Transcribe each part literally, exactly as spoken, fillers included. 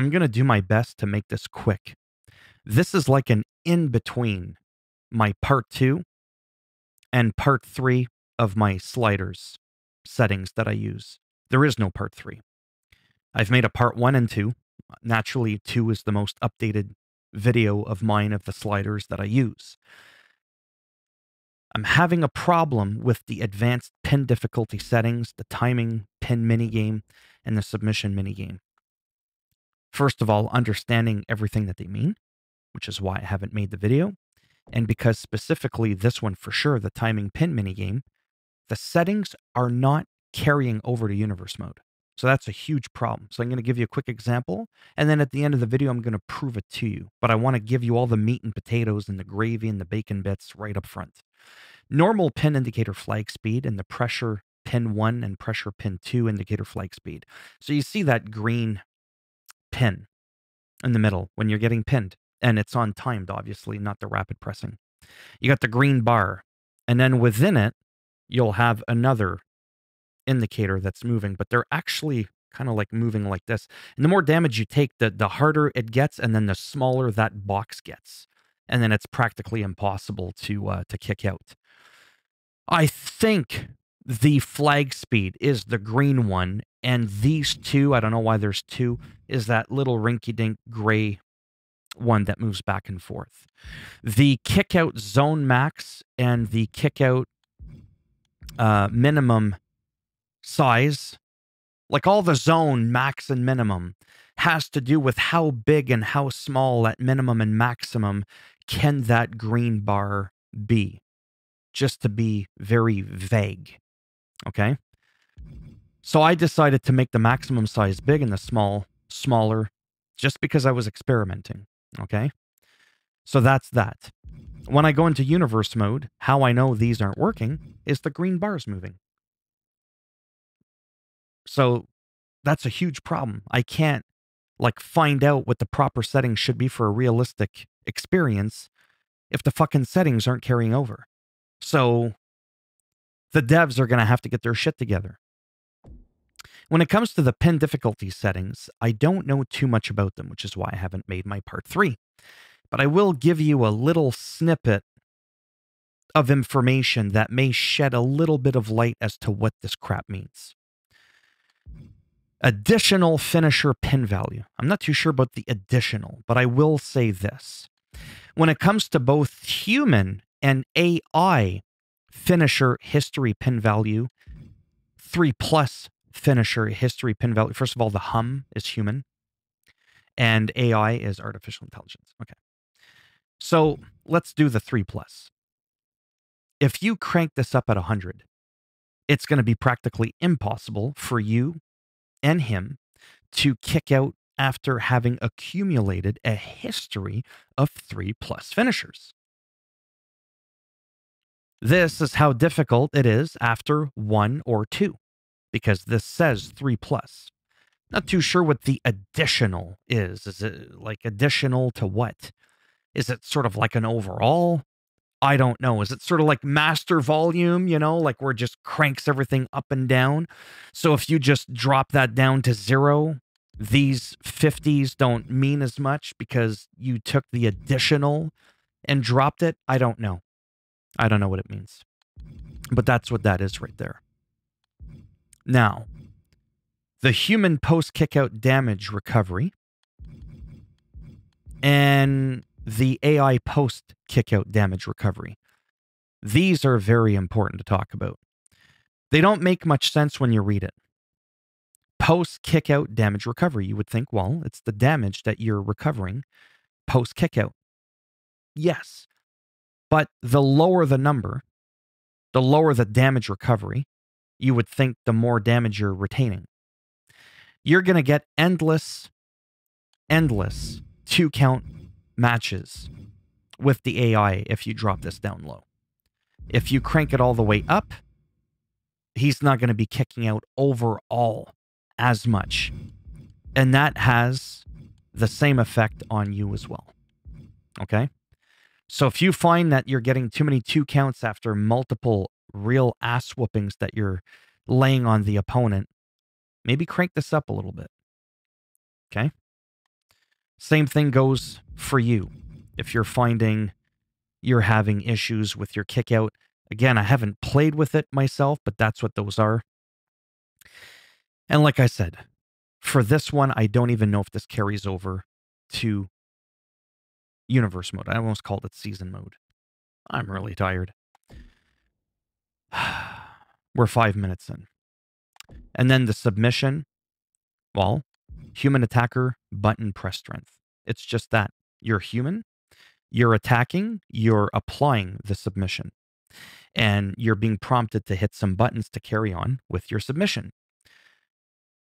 I'm going to do my best to make this quick. This is like an in-between my part two and part three of my sliders settings that I use. There is no part three. I've made a part one and two. Naturally, two is the most updated video of mine of the sliders that I use. I'm having a problem with the advanced pin difficulty settings, the timing pin minigame, and the submission minigame. First of all, understanding everything that they mean, which is why I haven't made the video. And because specifically this one for sure, the timing pin minigame, the settings are not carrying over to universe mode. So that's a huge problem. So I'm going to give you a quick example. And then at the end of the video, I'm going to prove it to you. But I want to give you all the meat and potatoes and the gravy and the bacon bits right up front. Normal pin indicator flag speed and the pressure pin one and pressure pin two indicator flag speed. So you see that green pin in the middle when you're getting pinned. And it's on timed, obviously, not the rapid pressing. You got the green bar. And then within it, you'll have another indicator that's moving. But they're actually kind of like moving like this. And the more damage you take, the, the harder it gets. And then the smaller that box gets. And then it's practically impossible to, uh, to kick out. I think the flag speed is the green one. And these two, I don't know why there's two, is that little rinky-dink gray one that moves back and forth. The kickout zone max and the kickout uh, minimum size, like all the zone max and minimum, has to do with how big and how small at minimum and maximum can that green bar be. Just to be very vague, okay? So I decided to make the maximum size big and the small smaller, just because I was experimenting. Okay, so that's that. When I go into universe mode, how I know these aren't working is the green bars moving. So that's a huge problem. I can't like find out what the proper settings should be for a realistic experience if the fucking settings aren't carrying over. So the devs are going to have to get their shit together. When it comes to the pin difficulty settings, I don't know too much about them, which is why I haven't made my part three. But I will give you a little snippet of information that may shed a little bit of light as to what this crap means. Additional finisher pin value. I'm not too sure about the additional, but I will say this. When it comes to both human and A I finisher history pin value, three plus finisher history pin value. First of all, the hum is human and A I is artificial intelligence. Okay. So let's do the three plus. If you crank this up at a hundred, it's going to be practically impossible for you and him to kick out after having accumulated a history of three plus finishers. This is how difficult it is after one or two, because this says three plus. Not too sure what the additional is. Is it like additional to what? Is it sort of like an overall? I don't know. Is it sort of like master volume, you know, like where it just cranks everything up and down? So if you just drop that down to zero, these fifties don't mean as much because you took the additional and dropped it? I don't know. I don't know what it means. But that's what that is right there. Now, the human post-kickout damage recovery and the A I post-kickout damage recovery. These are very important to talk about. They don't make much sense when you read it. Post-kickout damage recovery. You would think, well, it's the damage that you're recovering post-kickout. Yes, but the lower the number, the lower the damage recovery, you would think the more damage you're retaining. You're going to get endless, endless two-count matches with the A I if you drop this down low. If you crank it all the way up, he's not going to be kicking out overall as much. And that has the same effect on you as well. Okay? So if you find that you're getting too many two-counts after multiple real ass whoopings that you're laying on the opponent, maybe crank this up a little bit. Okay? Same thing goes for you. If you're finding you're having issues with your kickout, again, I haven't played with it myself, but that's what those are. And like I said, for this one, I don't even know if this carries over to universe mode. I almost called it season mode. I'm really tired. We're five minutes in. And then the submission, well, human attacker, button press strength. It's just that. You're human, you're attacking, you're applying the submission. And you're being prompted to hit some buttons to carry on with your submission.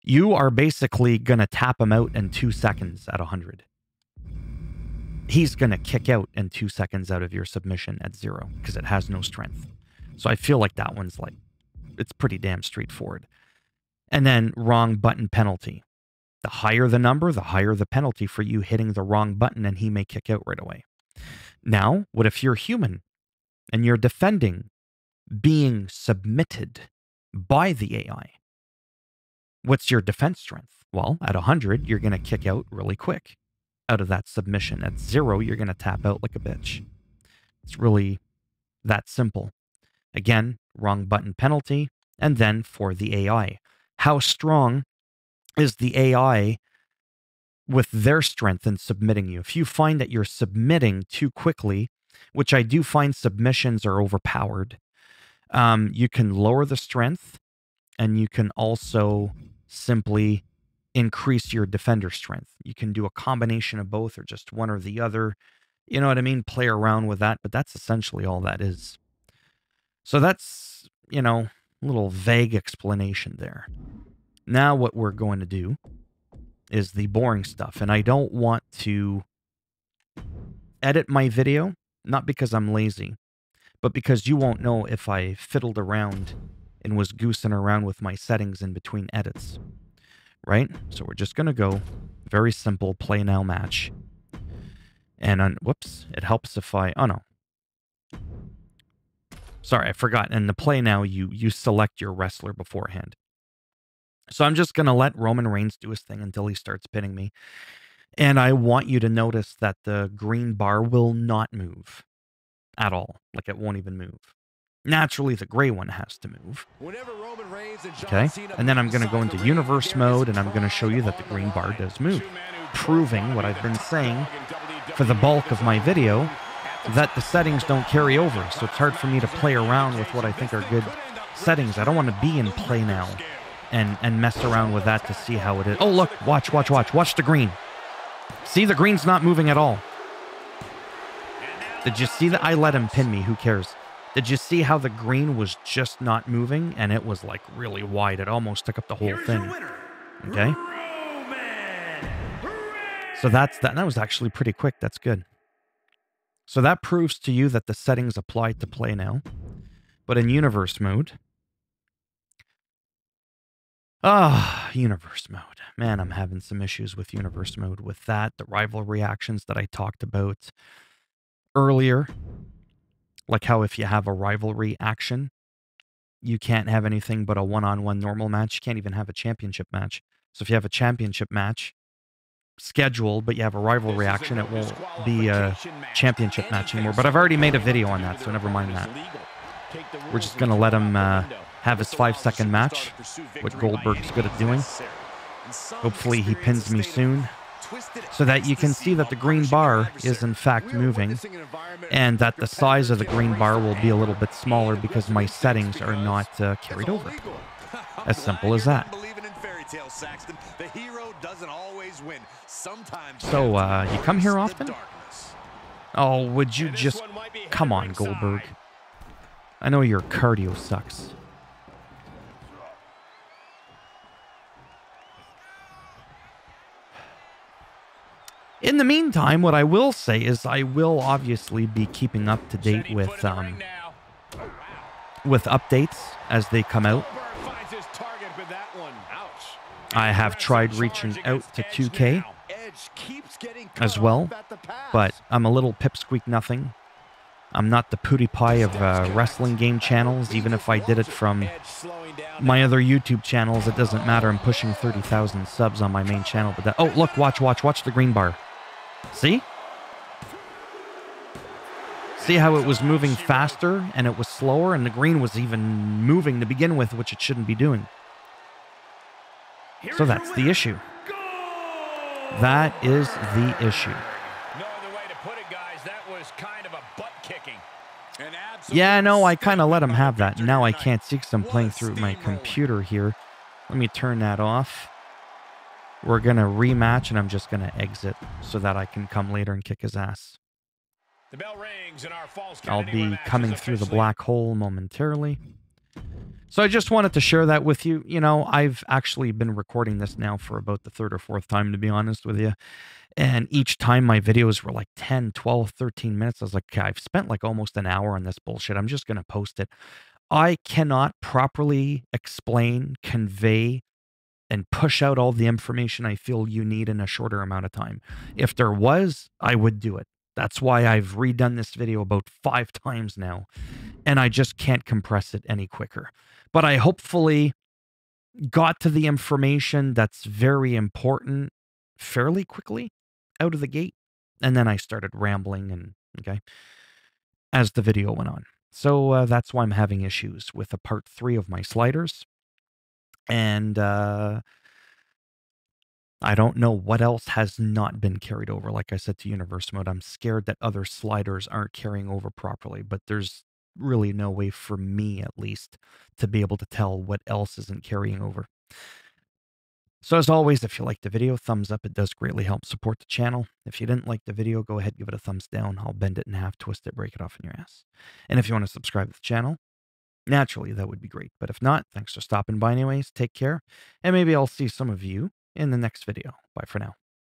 You are basically going to tap him out in two seconds at one hundred. He's going to kick out in two seconds out of your submission at zero because it has no strength. So I feel like that one's like, it's pretty damn straightforward. And then wrong button penalty. The higher the number, the higher the penalty for you hitting the wrong button, and he may kick out right away. Now, what if you're human and you're defending being submitted by the A I? What's your defense strength? Well, at one hundred, you're going to kick out really quick out of that submission. At zero, you're going to tap out like a bitch. It's really that simple. Again, wrong button penalty. And then for the A I, how strong is the A I with their strength in submitting you? If you find that you're submitting too quickly, which I do find submissions are overpowered, um, you can lower the strength, and you can also simply increase your defender strength. You can do a combination of both or just one or the other. You know what I mean? Play around with that, but that's essentially all that is. So that's, you know, a little vague explanation there. Now what we're going to do is the boring stuff, and I don't want to edit my video, not because I'm lazy, but because you won't know if I fiddled around and was goosing around with my settings in between edits, right? So we're just going to go very simple, play now match, and on, whoops, it helps if I, oh no. Sorry, I forgot, in the play now, you, you select your wrestler beforehand. So I'm just going to let Roman Reigns do his thing until he starts pinning me. And I want you to notice that the green bar will not move at all. Like, it won't even move. Naturally, the gray one has to move. Okay, and then I'm going to go into universe mode, and I'm going to show you that the green bar does move, proving what I've been saying for the bulk of my video, that the settings don't carry over. So it's hard for me to play around with what I think are good settings. I don't want to be in play now and and mess around with that to see how it is. Oh, look, watch, watch, watch, watch the green. See, the green's not moving at all. Did you see that? I let him pin me, who cares? Did you see how the green was just not moving? And it was like really wide. It almost took up the whole thing. Okay. So that's that. That was actually pretty quick. That's good. So that proves to you that the settings apply to play now. But in universe mode, Ah, oh, universe mode. Man, I'm having some issues with universe mode with that. The rivalry actions that I talked about earlier. Like how if you have a rivalry action, you can't have anything but a one-on-one normal match. You can't even have a championship match. So if you have a championship match scheduled, but you have a rivalry action, it won't be a championship match anymore. But I've already made a video on that, so never mind that. We're just going to let him... Uh, have his five-second match, what Goldberg's good at doing. Hopefully he pins me soon, so that you can see that the green bar is in fact moving, and that the size of the green bar will be a little bit smaller because my settings are not uh, carried over. As simple as that. So, uh, you come here often? Oh, would you just... Come on, Goldberg. I know your cardio sucks. In the meantime, what I will say is I will obviously be keeping up to date with um, with updates as they come out. I have tried reaching out to two K as well, but I'm a little pipsqueak nothing. I'm not the PewDiePie of uh, wrestling game channels. Even if I did it from my other YouTube channels, it doesn't matter. I'm pushing thirty thousand subs on my main channel. But that, oh, look, watch, watch, watch the green bar. See? See how it was moving faster and it was slower, and the green was even moving to begin with, which it shouldn't be doing. So that's the issue. That is the issue. Yeah, no, I kind of let him have that. Now I can't see because I'm playing through my computer here. Let me turn that off. We're going to rematch, and I'm just going to exit so that I can come later and kick his ass. The bell rings and our false I'll be coming through the black hole momentarily. So I just wanted to share that with you. You know, I've actually been recording this now for about the third or fourth time, to be honest with you. And each time my videos were like ten, twelve, thirteen minutes. I was like, okay, I've spent like almost an hour on this bullshit. I'm just going to post it. I cannot properly explain, convey, and push out all the information I feel you need in a shorter amount of time. If there was, I would do it. That's why I've redone this video about five times now, and I just can't compress it any quicker. But I hopefully got to the information that's very important fairly quickly out of the gate, and then I started rambling and okay as the video went on. So uh, that's why I'm having issues with a part three of my sliders. And uh, I don't know what else has not been carried over. Like I said, to Universe mode, I'm scared that other sliders aren't carrying over properly, but there's really no way for me, at least, to be able to tell what else isn't carrying over. So as always, if you liked the video, thumbs up. It does greatly help support the channel. If you didn't like the video, go ahead, give it a thumbs down. I'll bend it in half, twist it, break it off in your ass. And if you want to subscribe to the channel, naturally, that would be great. But if not, thanks for stopping by anyways. Take care. And maybe I'll see some of you in the next video. Bye for now.